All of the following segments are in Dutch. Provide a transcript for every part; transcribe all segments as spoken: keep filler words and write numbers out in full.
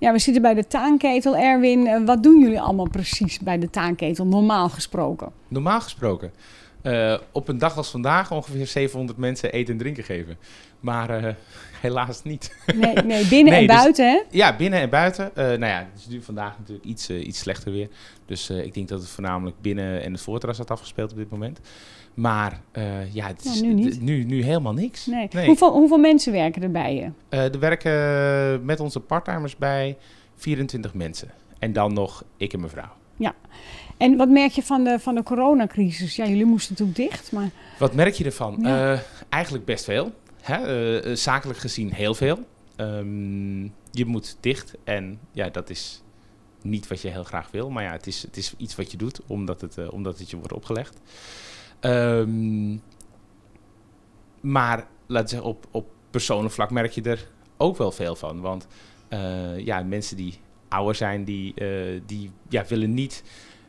Ja, we zitten bij de Taanketel. Erwin, wat doen jullie allemaal precies bij de Taanketel, normaal gesproken? Normaal gesproken? Uh, op een dag als vandaag ongeveer zevenhonderd mensen eten en drinken geven. Maar uh, helaas niet. Nee, nee binnen nee, en buiten dus, hè? Ja, binnen en buiten. Uh, nou ja, het is nu vandaag natuurlijk iets, uh, iets slechter weer. Dus uh, ik denk dat het voornamelijk binnen en het voorterras had afgespeeld op dit moment. Maar uh, ja, het is, nou, nu, nu, nu helemaal niks. Nee. Nee. Hoeveel, hoeveel mensen werken er bij je? Uh, er werken met onze parttimers bij vierentwintig mensen. En dan nog ik en mijn vrouw. Ja. En wat merk je van de, van de coronacrisis? Ja, jullie moesten natuurlijk dicht, maar... Wat merk je ervan? Ja. Uh, eigenlijk best veel. Hè? Uh, zakelijk gezien heel veel. Um, je moet dicht en ja, dat is niet wat je heel graag wil. Maar ja, het is, het is iets wat je doet, omdat het, uh, omdat het je wordt opgelegd. Um, maar laten we zeggen, op, op personenvlak merk je er ook wel veel van. Want uh, ja, mensen die ouder zijn, die, uh, die ja, willen niet...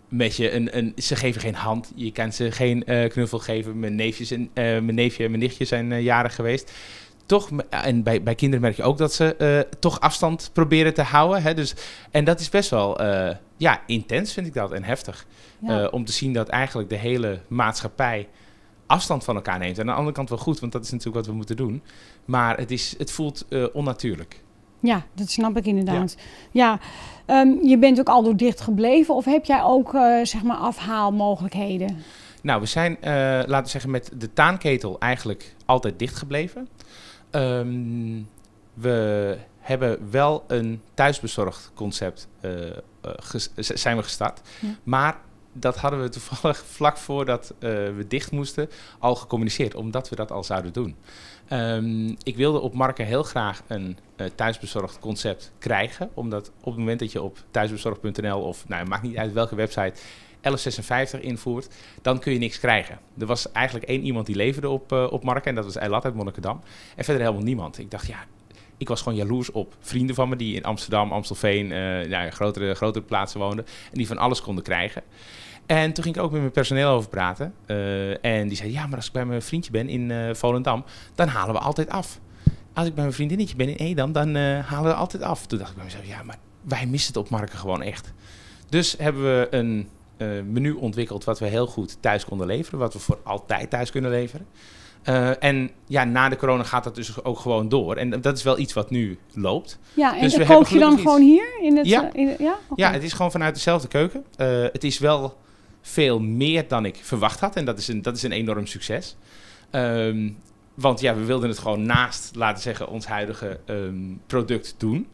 Met je een, een, ze geven geen hand, je kan ze geen uh, knuffel geven. Mijn, neefjes en, uh, mijn neefje en mijn nichtje zijn uh, jarig geweest. Toch, en bij, bij kinderen merk je ook dat ze uh, toch afstand proberen te houden. Hè? Dus, en dat is best wel uh, ja, intens, vind ik dat, en heftig. Ja. Uh, om te zien dat eigenlijk de hele maatschappij afstand van elkaar neemt. En aan de andere kant wel goed, want dat is natuurlijk wat we moeten doen. Maar het, is, het voelt uh, onnatuurlijk. Ja, dat snap ik inderdaad. Ja, ja. Um, je bent ook aldoor dicht gebleven of heb jij ook uh, zeg maar afhaalmogelijkheden? Nou, we zijn, uh, laten we zeggen, met de Taanketel eigenlijk altijd dicht gebleven. Um, we hebben wel een thuisbezorgd concept uh, zijn we gestart. Ja. Maar dat hadden we toevallig vlak voordat uh, we dicht moesten al gecommuniceerd, omdat we dat al zouden doen. Um, ik wilde op Marken heel graag een uh, thuisbezorgd concept krijgen. Omdat op het moment dat je op thuisbezorgd punt n l of, nou, maakt niet uit welke website, elf zesenvijftig invoert, dan kun je niks krijgen. Er was eigenlijk één iemand die leverde op, uh, op Marken en dat was Elad uit Monnickendam. En verder helemaal niemand. Ik dacht, ja, ik was gewoon jaloers op vrienden van me die in Amsterdam, Amstelveen, uh, ja, grotere, grotere plaatsen woonden. En die van alles konden krijgen. En toen ging ik ook met mijn personeel over praten. Uh, en die zei, ja, maar als ik bij mijn vriendje ben in uh, Volendam, dan halen we altijd af. Als ik bij mijn vriendinnetje ben in Edam, dan uh, halen we altijd af. Toen dacht ik bij mezelf, ja, maar wij missen het op Marken gewoon echt. Dus hebben we een uh, menu ontwikkeld wat we heel goed thuis konden leveren. Wat we voor altijd thuis kunnen leveren. Uh, en ja, na de corona gaat dat dus ook gewoon door. En dat is wel iets wat nu loopt. Ja, en dus we kook je dan iets gewoon hier? In het, ja. In, ja? Okay. Ja, het is gewoon vanuit dezelfde keuken. Uh, het is wel veel meer dan ik verwacht had. En dat is een, dat is een enorm succes. Um, want ja, we wilden het gewoon naast, laten we zeggen, ons huidige um, product doen.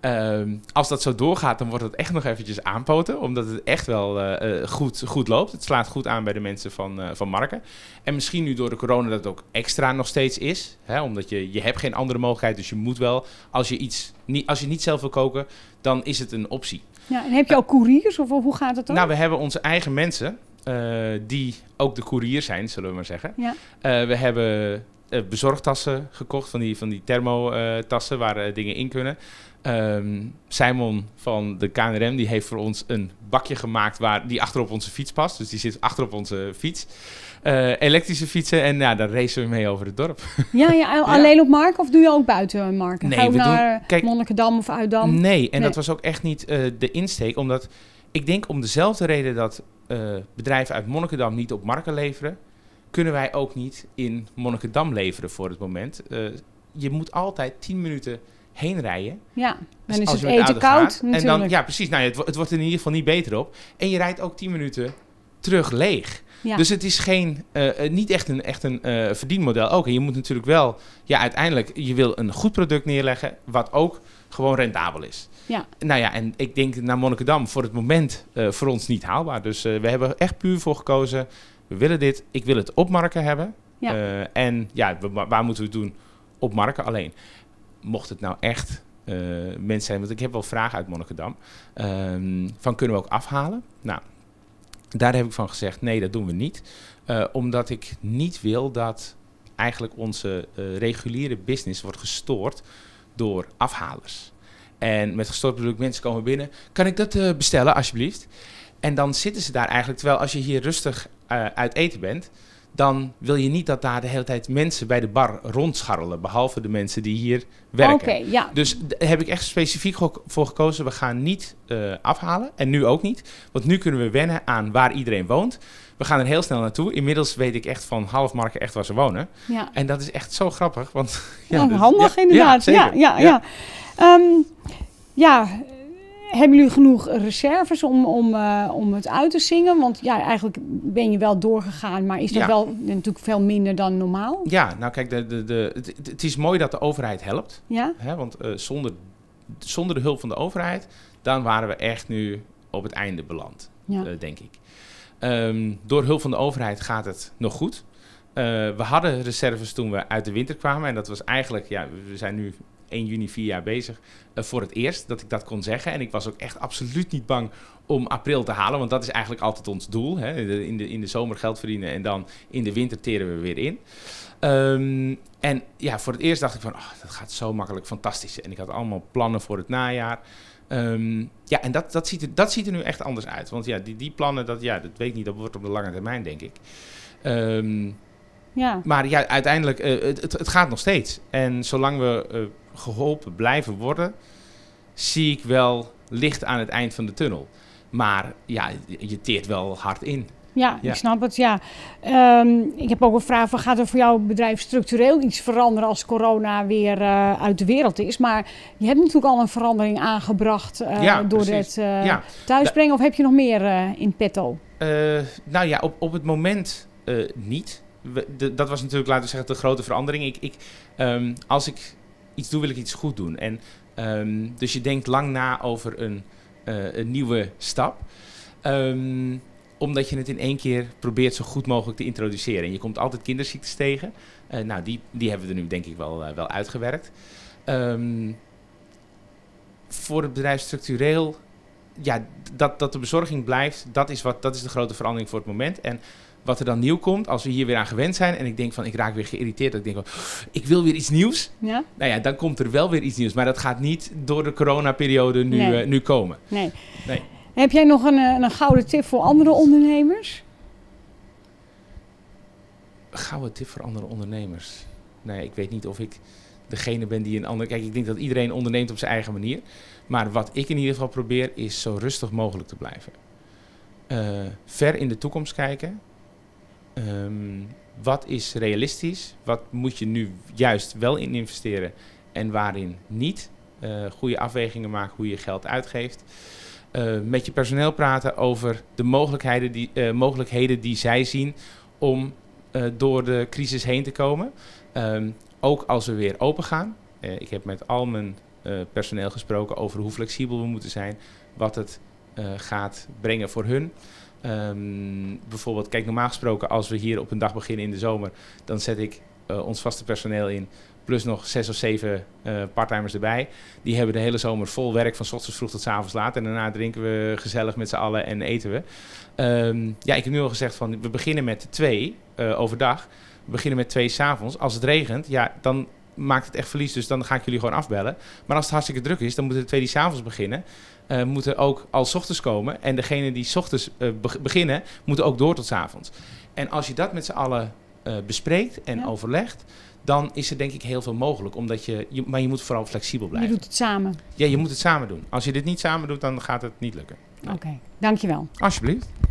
Um, als dat zo doorgaat, dan wordt het echt nog eventjes aanpoten. Omdat het echt wel uh, goed, goed loopt. Het slaat goed aan bij de mensen van, uh, van Marken. En misschien nu door de corona dat het ook extra nog steeds is. Hè, omdat je, je hebt geen andere mogelijkheid. Dus je moet wel, als je, iets, niet, als je niet zelf wil koken, dan is het een optie. Ja, en heb je al couriers of hoe gaat het dan? Nou, we hebben onze eigen mensen uh, die ook de courier zijn, zullen we maar zeggen. Ja. Uh, we hebben uh, bezorgtassen gekocht, van die, van die thermotassen uh, waar uh, dingen in kunnen. Um, Simon van de K N R M die heeft voor ons een bakje gemaakt waar, die achter op onze fiets past. Dus die zit achter op onze fiets. Uh, elektrische fietsen en ja, daar racen we mee over het dorp. Ja, ja, alleen ja. Op Marken of doe je ook buiten Marken? Nee, ga je we naar doen, Monnickendam of Uitdam? Nee, en nee. Dat was ook echt niet uh, de insteek. Omdat ik denk om dezelfde reden dat uh, bedrijven uit Monnickendam niet op Marken leveren, kunnen wij ook niet in Monnickendam leveren voor het moment. Uh, je moet altijd tien minuten heen rijden. Ja, dan is als het eten koud gaat, en dan, ja, precies. Nou, het, het wordt er in ieder geval niet beter op. En je rijdt ook tien minuten terug leeg. Ja. Dus het is geen, uh, niet echt een, echt een uh, verdienmodel ook. En je moet natuurlijk wel, ja, uiteindelijk, je wil een goed product neerleggen wat ook gewoon rendabel is. Ja. Nou ja, en ik denk naar Monnickendam voor het moment uh, voor ons niet haalbaar. Dus uh, we hebben echt puur voor gekozen, we willen dit, ik wil het op Marken hebben. Ja. Uh, en ja, waar moeten we het doen? Op Marken alleen. Mocht het nou echt uh, mensen zijn, want ik heb wel vragen uit Monnickendam, um, van kunnen we ook afhalen? Nou, daar heb ik van gezegd, nee, dat doen we niet. Uh, omdat ik niet wil dat eigenlijk onze uh, reguliere business wordt gestoord door afhalers. En met gestoord bedoel ik, mensen komen binnen, kan ik dat uh, bestellen alsjeblieft? En dan zitten ze daar eigenlijk, terwijl als je hier rustig uh, uit eten bent, dan wil je niet dat daar de hele tijd mensen bij de bar rondscharrelen, behalve de mensen die hier werken. Okay, ja. Dus daar heb ik echt specifiek voor gekozen. We gaan niet uh, afhalen, en nu ook niet, want nu kunnen we wennen aan waar iedereen woont. We gaan er heel snel naartoe. Inmiddels weet ik echt van half Marken echt waar ze wonen. Ja. En dat is echt zo grappig. Want, ja, ja, handig ja, inderdaad. Ja, ja, ja, ja. Ja. Um, ja, hebben jullie genoeg reserves om, om, uh, om het uit te zingen? Want ja, eigenlijk ben je wel doorgegaan, maar is dat ja. wel natuurlijk veel minder dan normaal? Ja, nou kijk, de, de, de, het, het is mooi dat de overheid helpt. Ja? Hè, want uh, zonder, zonder de hulp van de overheid, dan waren we echt nu op het einde beland, ja. uh, denk ik. Um, door hulp van de overheid gaat het nog goed. Uh, we hadden reserves toen we uit de winter kwamen. En dat was eigenlijk, ja, we zijn nu één juni vier jaar bezig. Uh, voor het eerst dat ik dat kon zeggen. En ik was ook echt absoluut niet bang om april te halen. Want dat is eigenlijk altijd ons doel. Hè? In de, in de zomer geld verdienen en dan in de winter teren we weer in. Um, en ja, voor het eerst dacht ik van, oh, dat gaat zo makkelijk, fantastisch. En ik had allemaal plannen voor het najaar. Um, ja, en dat, dat, ziet er, dat ziet er nu echt anders uit. Want ja, die, die plannen, dat, ja, dat weet ik niet, dat wordt op de lange termijn, denk ik. Um, ja. Maar ja, uiteindelijk, uh, het, het, het gaat nog steeds. En zolang we uh, geholpen blijven worden, zie ik wel licht aan het eind van de tunnel. Maar ja, je teert wel hard in. Ja, ja, ik snap het, ja. Um, ik heb ook een vraag van, gaat er voor jouw bedrijf structureel iets veranderen als corona weer uh, uit de wereld is? Maar je hebt natuurlijk al een verandering aangebracht uh, ja, door precies. het uh, ja. thuisbrengen. Of heb je nog meer uh, in petto? Uh, nou ja, op, op het moment uh, niet. We, de, dat was natuurlijk, laten we zeggen, de grote verandering. Ik, ik, um, als ik iets doe, wil ik iets goed doen. En, um, dus je denkt lang na over een, uh, een nieuwe stap. Um, Omdat je het in één keer probeert zo goed mogelijk te introduceren. En je komt altijd kinderziektes tegen. Uh, nou, die, die hebben we er nu denk ik wel, uh, wel uitgewerkt. Um, voor het bedrijf structureel, ja, dat, dat de bezorging blijft, dat is, wat, dat is de grote verandering voor het moment. En wat er dan nieuw komt, als we hier weer aan gewend zijn en ik denk van, ik raak weer geïrriteerd. Dat ik denk van, ik wil weer iets nieuws. Ja? Nou ja, dan komt er wel weer iets nieuws. Maar dat gaat niet door de coronaperiode nu, nee. uh, nu komen. Nee. nee. Heb jij nog een, een gouden tip voor andere ondernemers? Gouden tip voor andere ondernemers? Nou ja, ik weet niet of ik degene ben die een ander... Kijk, ik denk dat iedereen onderneemt op zijn eigen manier. Maar wat ik in ieder geval probeer is zo rustig mogelijk te blijven. Uh, ver in de toekomst kijken. Um, wat is realistisch? Wat moet je nu juist wel in investeren en waarin niet? Uh, goede afwegingen maken hoe je geld uitgeeft. Uh, met je personeel praten over de mogelijkheden die, uh, mogelijkheden die zij zien om uh, door de crisis heen te komen. Uh, ook als we weer open gaan. Uh, ik heb met al mijn uh, personeel gesproken over hoe flexibel we moeten zijn. Wat het uh, gaat brengen voor hun. Um, bijvoorbeeld, kijk, normaal gesproken als we hier op een dag beginnen in de zomer, dan zet ik uh, ons vaste personeel in. Plus nog zes of zeven uh, parttimers erbij. Die hebben de hele zomer vol werk van 's ochtends vroeg tot 's avonds laat. En daarna drinken we gezellig met z'n allen en eten we. Um, ja, ik heb nu al gezegd van we beginnen met twee uh, overdag. We beginnen met twee 's avonds. Als het regent, ja, dan maakt het echt verlies. Dus dan ga ik jullie gewoon afbellen. Maar als het hartstikke druk is, dan moeten de twee die 's avonds beginnen. Uh, moeten ook al 's ochtends komen. En degene die 's ochtends uh, be beginnen, moeten ook door tot 's avonds. En als je dat met z'n allen uh, bespreekt en ja. overlegt, dan is er denk ik heel veel mogelijk. Omdat je, je, maar je moet vooral flexibel blijven. Je doet het samen. Ja, je moet het samen doen. Als je dit niet samen doet, dan gaat het niet lukken. Nee. Oké, okay, dankjewel. Alsjeblieft.